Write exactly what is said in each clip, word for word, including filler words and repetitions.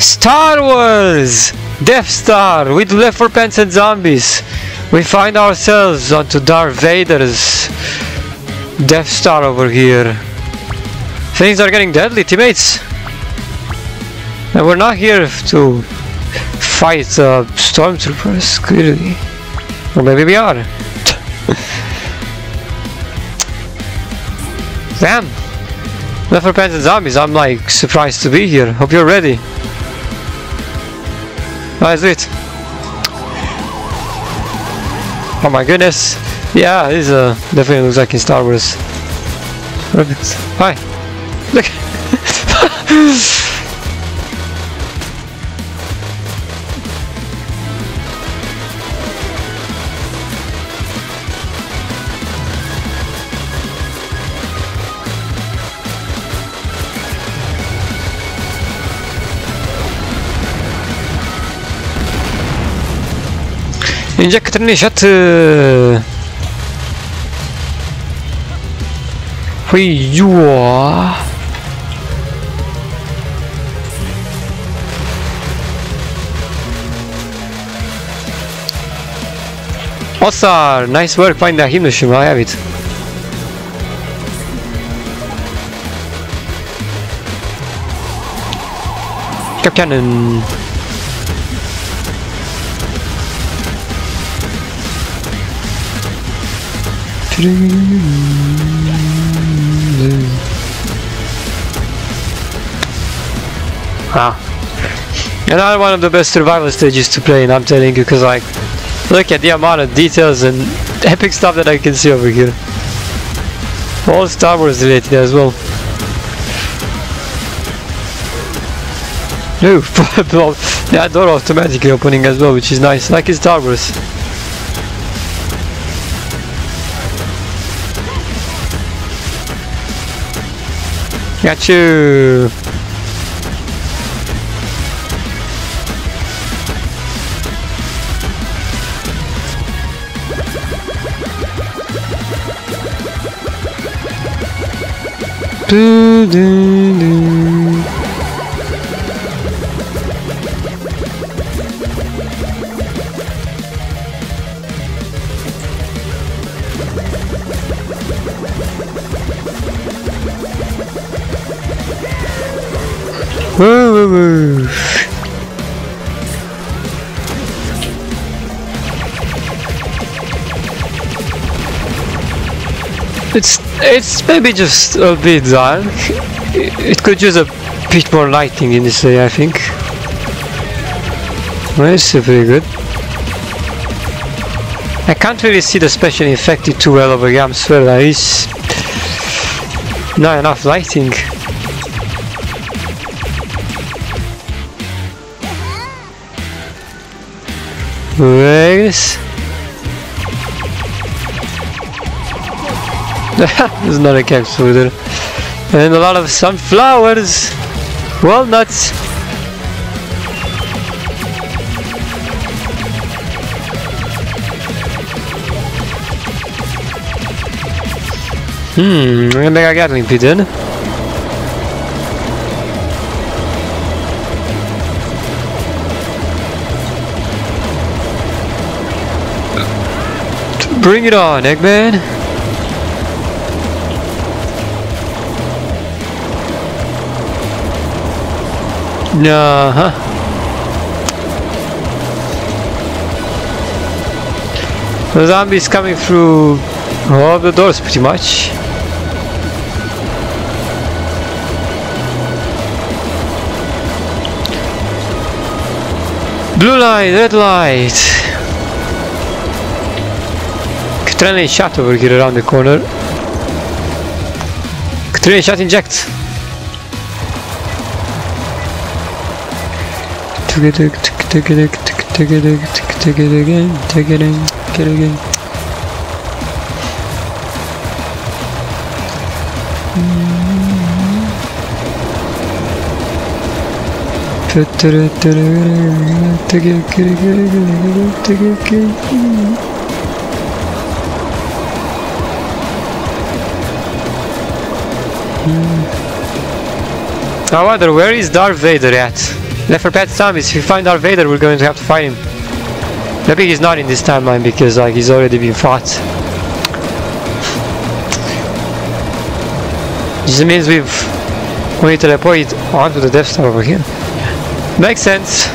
Star Wars! Death Star with Left four Plants and Zombies. We find ourselves onto Darth Vader's Death Star over here. Things are getting deadly, teammates. And we're not here to fight uh, Stormtroopers, clearly. Or maybe we are. Damn! Left four Plants and Zombies, I'm like surprised to be here. Hope you're ready. Let's do it. Oh my goodness. Yeah, this uh, definitely looks like in Star Wars. Perfect. Hi. Look. Injector shot. Where you are? Osar, nice work. Find the hymnoshima. I have it. Cap cannon. Ah. Another one of the best survival stages to play in, I'm telling you, because like, look at the amount of details and epic stuff that I can see over here. All Star Wars related as well. No, that door automatically opening as well, which is nice, like in Star Wars. Got you! Do, do, do. Woo, woo, woo. It's it's maybe just a bit dark. It could use a bit more lighting in this area, I think. Well, it's pretty good. I can't really see the special effect too well over here. I swear there is not enough lighting. Ways. There's not a capsule there. And a lot of sunflowers, walnuts. Hmm, I'm gonna make a Gatling pin. Bring it on, Eggman! Nah, huh? The zombies coming through all the doors, pretty much. Blue light, red light. Trendy shot over here around the corner. Trendy shot inject. Take it, take it, take it, take it again, take it again, take it again. Take it, take it, take it. I wonder, where is Darth Vader at? Left four Plants and Zombies, if we find Darth Vader, we're going to have to fight him. Maybe he's not in this timeline because like he's already been fought. This means we've we teleported onto the Death Star over here. Makes sense.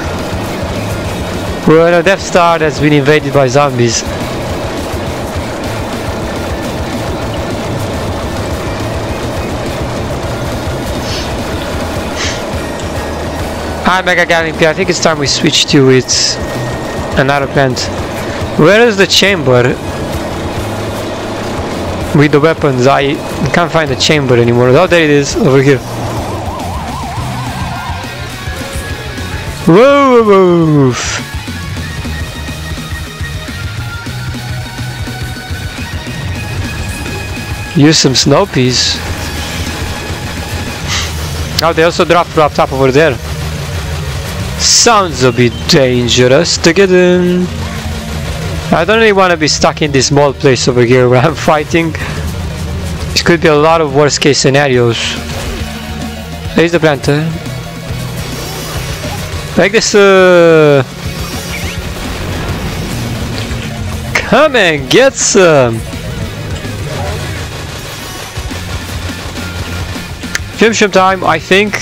We're on a Death Star that's been invaded by zombies. Hi Mega Gallopy, I think it's time we switch to it. Another plant. Where is the chamber? With the weapons, I can't find the chamber anymore. Oh, there it is, over here. Whoa, whoa, whoa. Use some snow peas. Oh, they also dropped from top over there. Sounds a bit dangerous to get in. I don't really want to be stuck in this small place over here where I'm fighting. This could be a lot of worst case scenarios. There's the planter. Like this. Uh... Come and get some. Shum shum time, I think.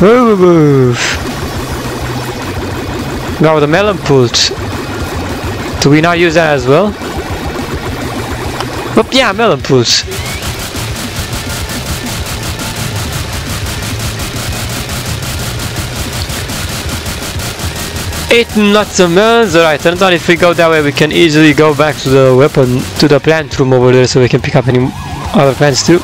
Move, move. Now the melon pult. Do we not use that as well? Oh, yeah, melon pult. Eight nuts and melons. Alright, turns out if we go that way, we can easily go back to the weapon, to the plant room over there, so we can pick up any other plants too.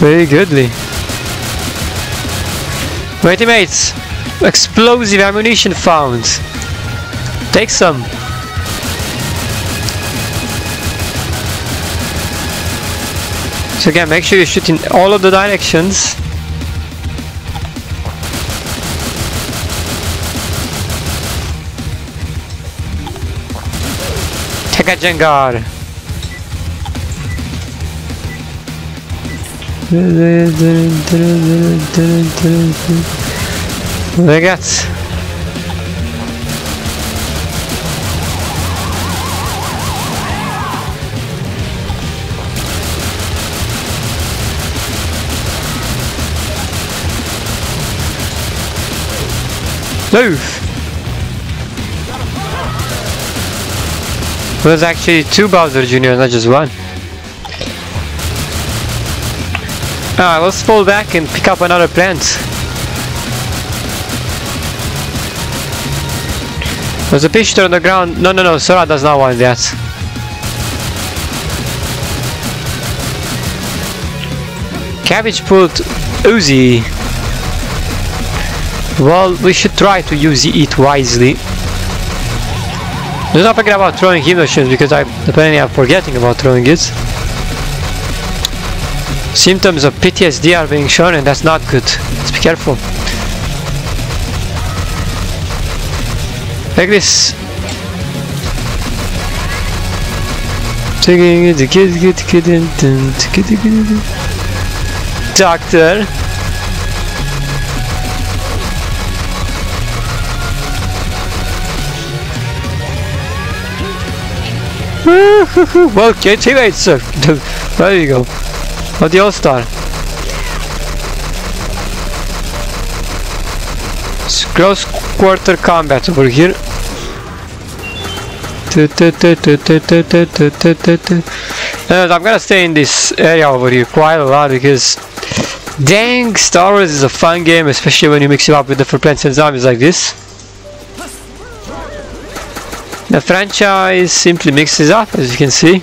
Very goodly. My teammates, explosive ammunition found. Take some. So again, make sure you shoot in all of the directions. Take a Jengar. Ragazzi, move. There's actually two Bowser Junior, not just one. Alright, let's fall back and pick up another plant. There's a picture on the ground. No, no, no, Sora does not want that. Cabbage pulled Uzi. Well, we should try to use it wisely. Let's not forget about throwing hypnotions because I apparently I'm forgetting about throwing it. Symptoms of P T S D are being shown and that's not good. Let's be careful. Like this. Doctor. Well, okay, teammates, sir. There you go. Oh, the All-Star. It's close quarter combat over here. And I'm gonna stay in this area over here quite a lot because dang, Star Wars is a fun game, especially when you mix it up with the different plants and zombies like this. The franchise simply mixes up, as you can see.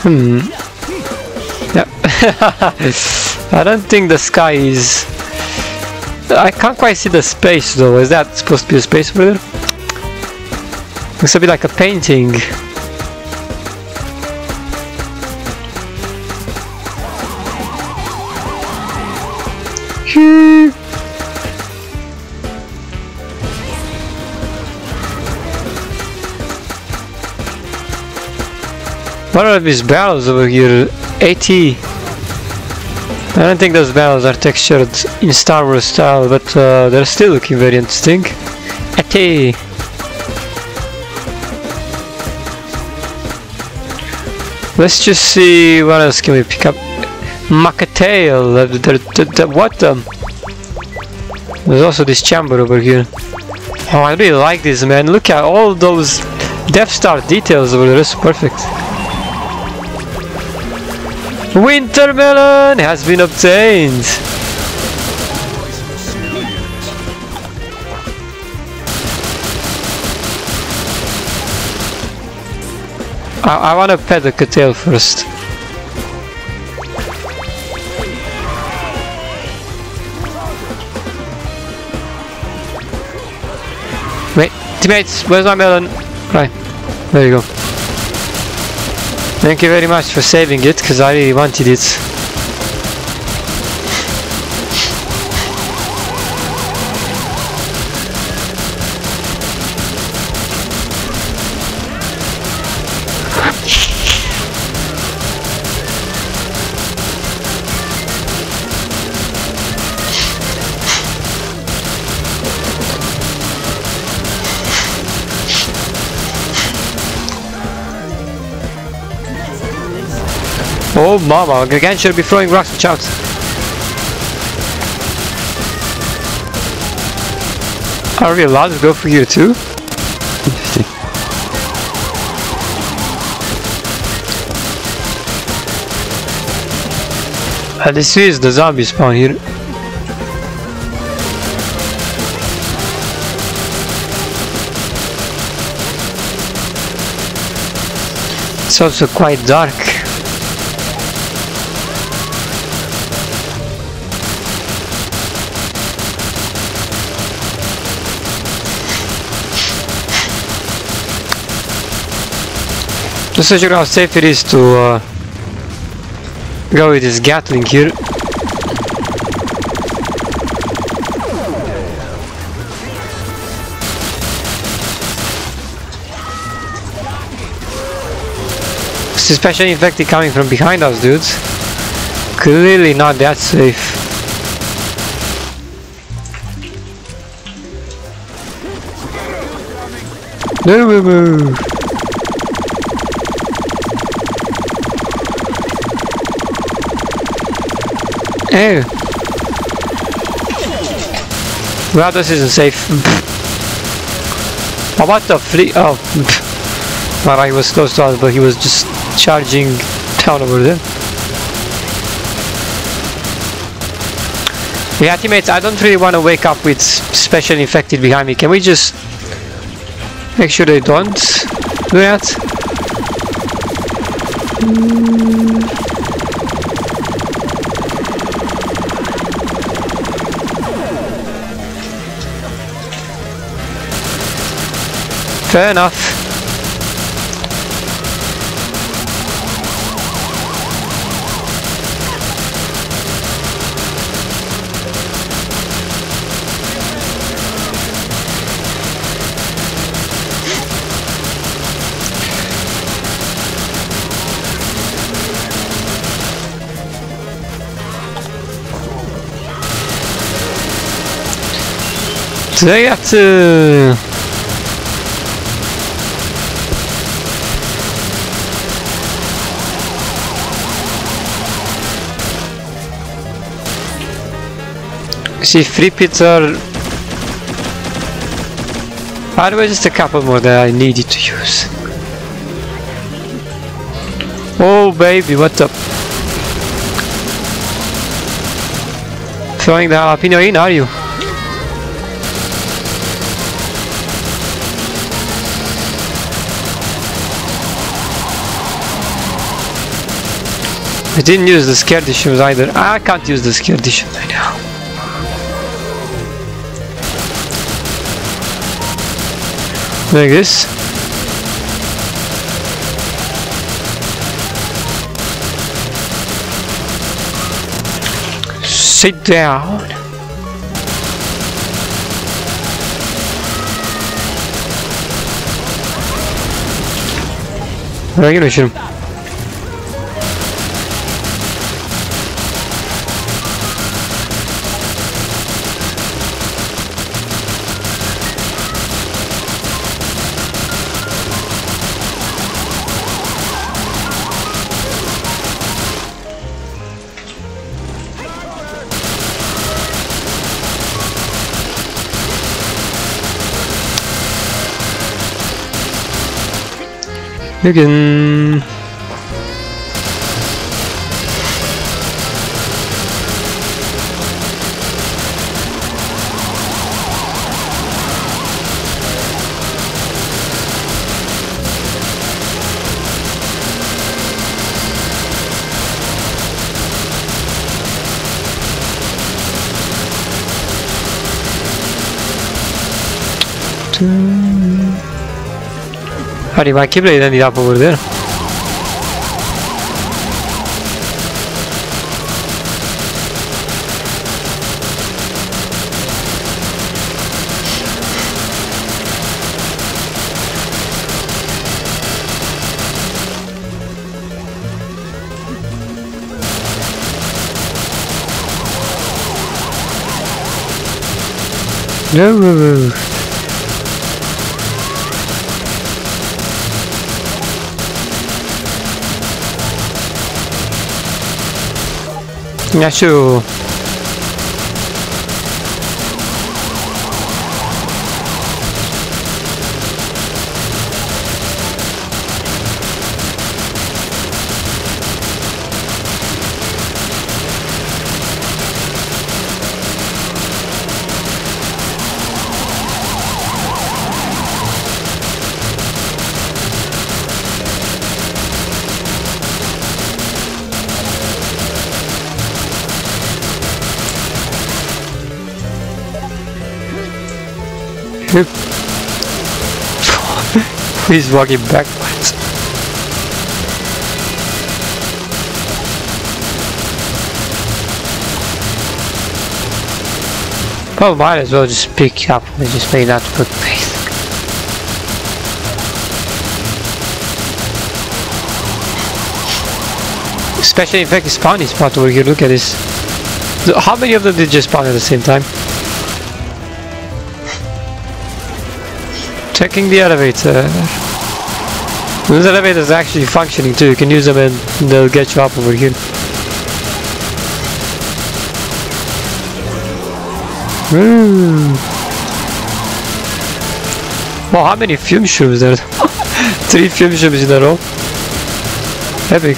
Hmm. Yep. I don't think the sky is... I can't quite see the space though. Is that supposed to be a space over there? Looks a bit like a painting. What are these barrels over here? eighty. I don't think those barrels are textured in Star Wars style, but uh, they're still looking very interesting. eighty. Let's just see what else can we pick up. Macatail. What the? There's also this chamber over here. Oh, I really like this, man. Look at all those Death Star details over there. It's perfect. Wintermelon has been obtained. I, I want to pet the cattail first. Wait, teammates, where's my melon? Right, there you go. Thank you very much for saving it, because I really wanted it. Oh mama, Gargantua should be throwing rocks, watch out. Are we allowed to go for here too? Interesting. Uh, this is the zombie spawn here. It's also quite dark. Just so you know how safe it is to uh, go with this Gatling here. Especially infected coming from behind us, dudes. Clearly not that safe. There we move. Oh. Well, this isn't safe. Oh, what the flee? Oh, well, he was close to us, but he was just charging down over there. Yeah, teammates, I don't really want to wake up with special infected behind me. Can we just make sure they don't do that? Mm. Fair enough. They have to... See, free pits are... By the way, just a couple more that I needed to use. Oh baby, what up? Throwing the jalapeno in, are you? I didn't use the scared issues either. I can't use the scared issues right now. Like this. Sit down. Regulation. Again. Arriva anche Blade, di là può vedere. No, no, no. Nacho. He's walking backwards. Well, might as well just pick up. We just made that good pace. Especially, in fact, the spawning spot where you look at this. How many of them did just spawn at the same time? Checking the elevator. Those elevators are actually functioning too. You can use them and they'll get you up over here. Woo. Wow, how many fume tubes there? Three fume tubes in a row. Epic.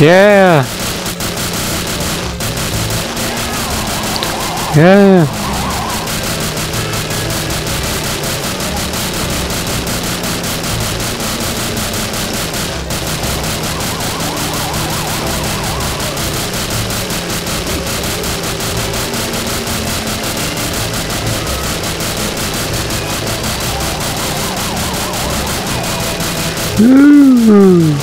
Yeah. Yeah. Ooh.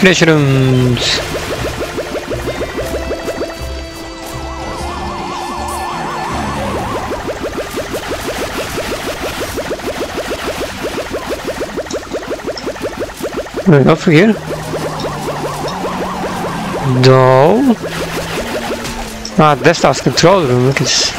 Finish rooms. Right, over here. No. Ah, Death Star's control room. Look at this.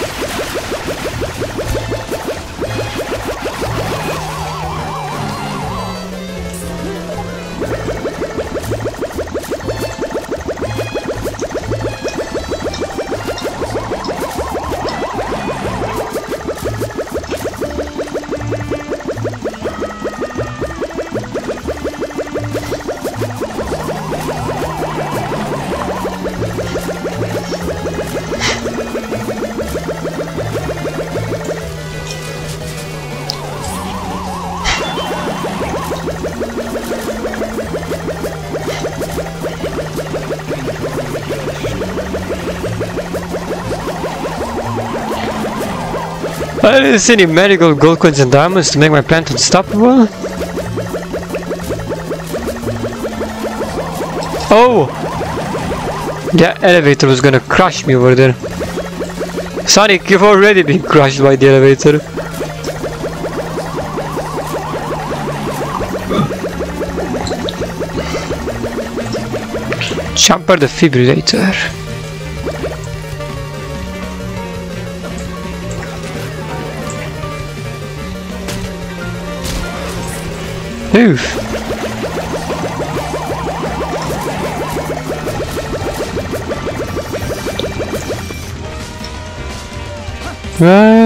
I didn't see any medical gold coins and diamonds to make my plant unstoppable. Oh! That elevator was gonna crush me over there. Sonic, you've already been crushed by the elevator. Jumper defibrillator. Oof. Run. Okay.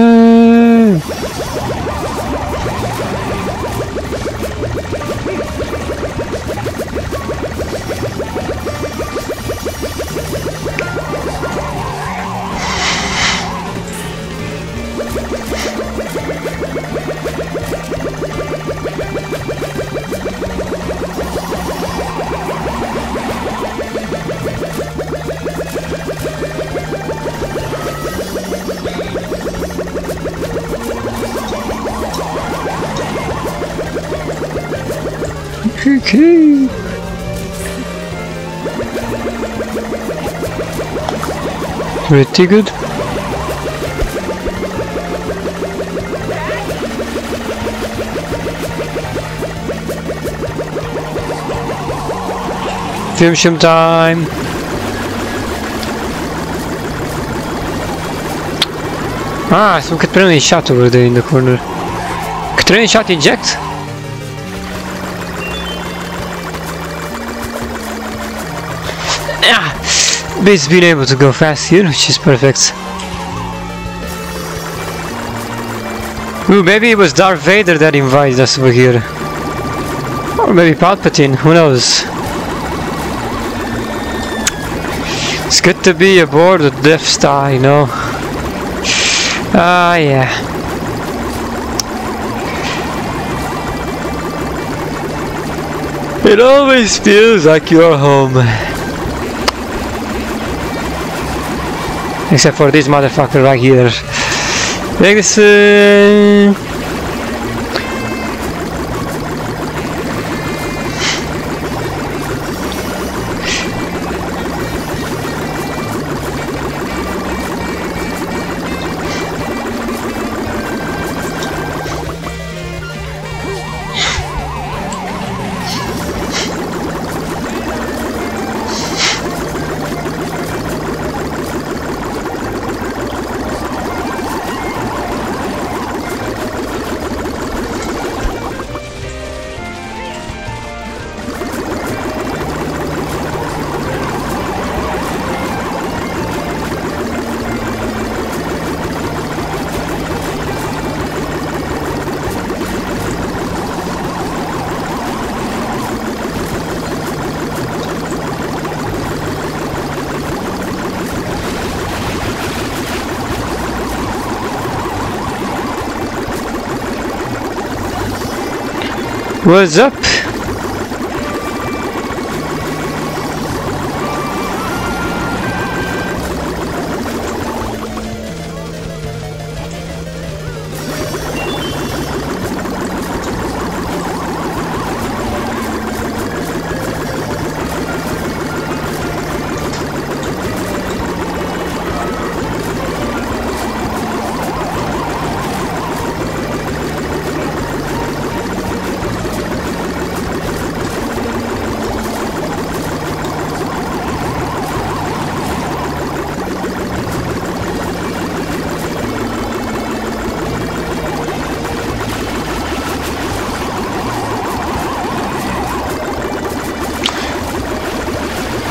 Pretty good. Finish him time. Ah, some Katrina shot over there in the corner. Katrina shot inject? It's been able to go fast here, which is perfect. Ooh, maybe it was Darth Vader that invited us over here. Or maybe Palpatine, who knows. It's good to be aboard the Death Star, you know. Ah, uh, yeah. It always feels like you're home. Except for this motherfucker right here. Like this. Uh... What's up?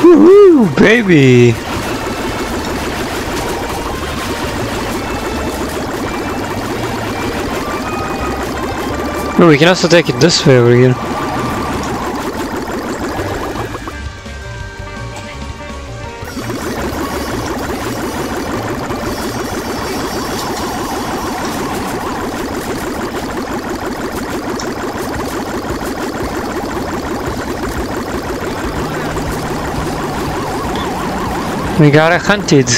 Woo, baby! Oh, we can also take it this way over here. We gotta hunt it.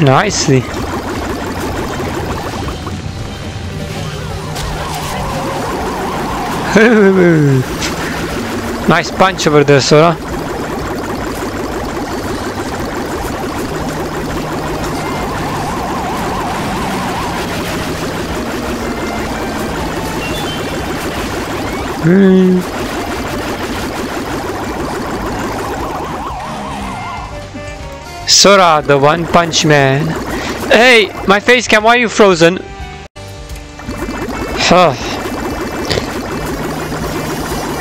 Nicely. Nice punch over there, Sora. Mm. Sora, the One Punch Man. Hey, my face cam, why are you frozen? Huh.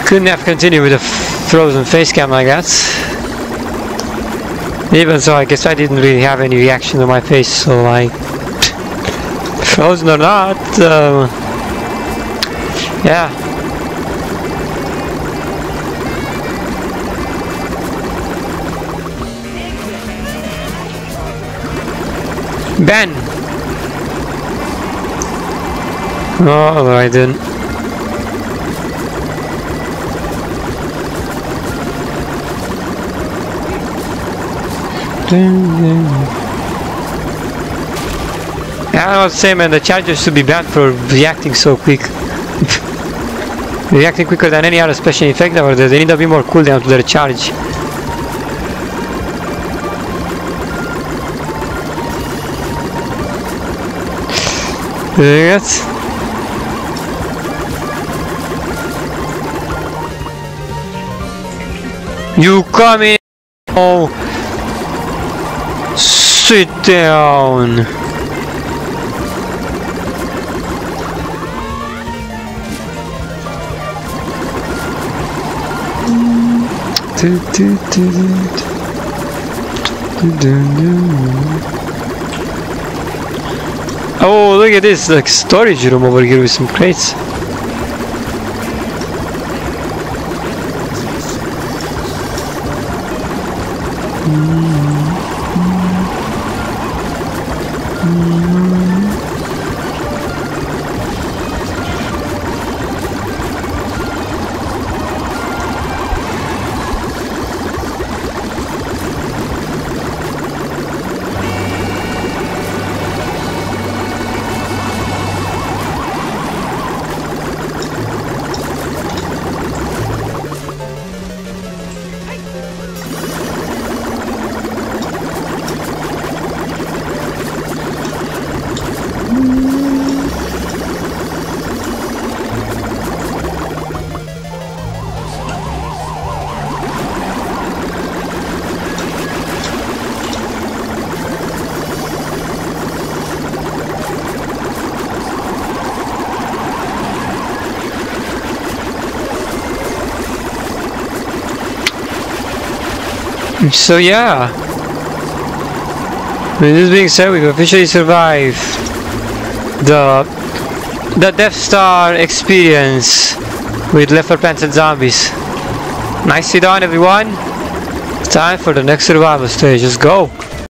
Couldn't have continued with a frozen face cam, I guess. Even so, I guess I didn't really have any reaction to my face, so like, frozen or not, um, yeah. Ben! Oh, no, I didn't. Yeah, I was saying, man, the Chargers should be banned for reacting so quick. Reacting quicker than any other special effect over there. They need to be more cooldown to their charge. Yes. You come in. Oh, sit down. Do, do, do, do, do, do, do. Oh, look at this, like storage room over here with some crates. So yeah, with this being said, we've officially survived the the Death Star experience with Left four Plants and Zombies. Nicely done, everyone. Time for the next survival stage. Let's go.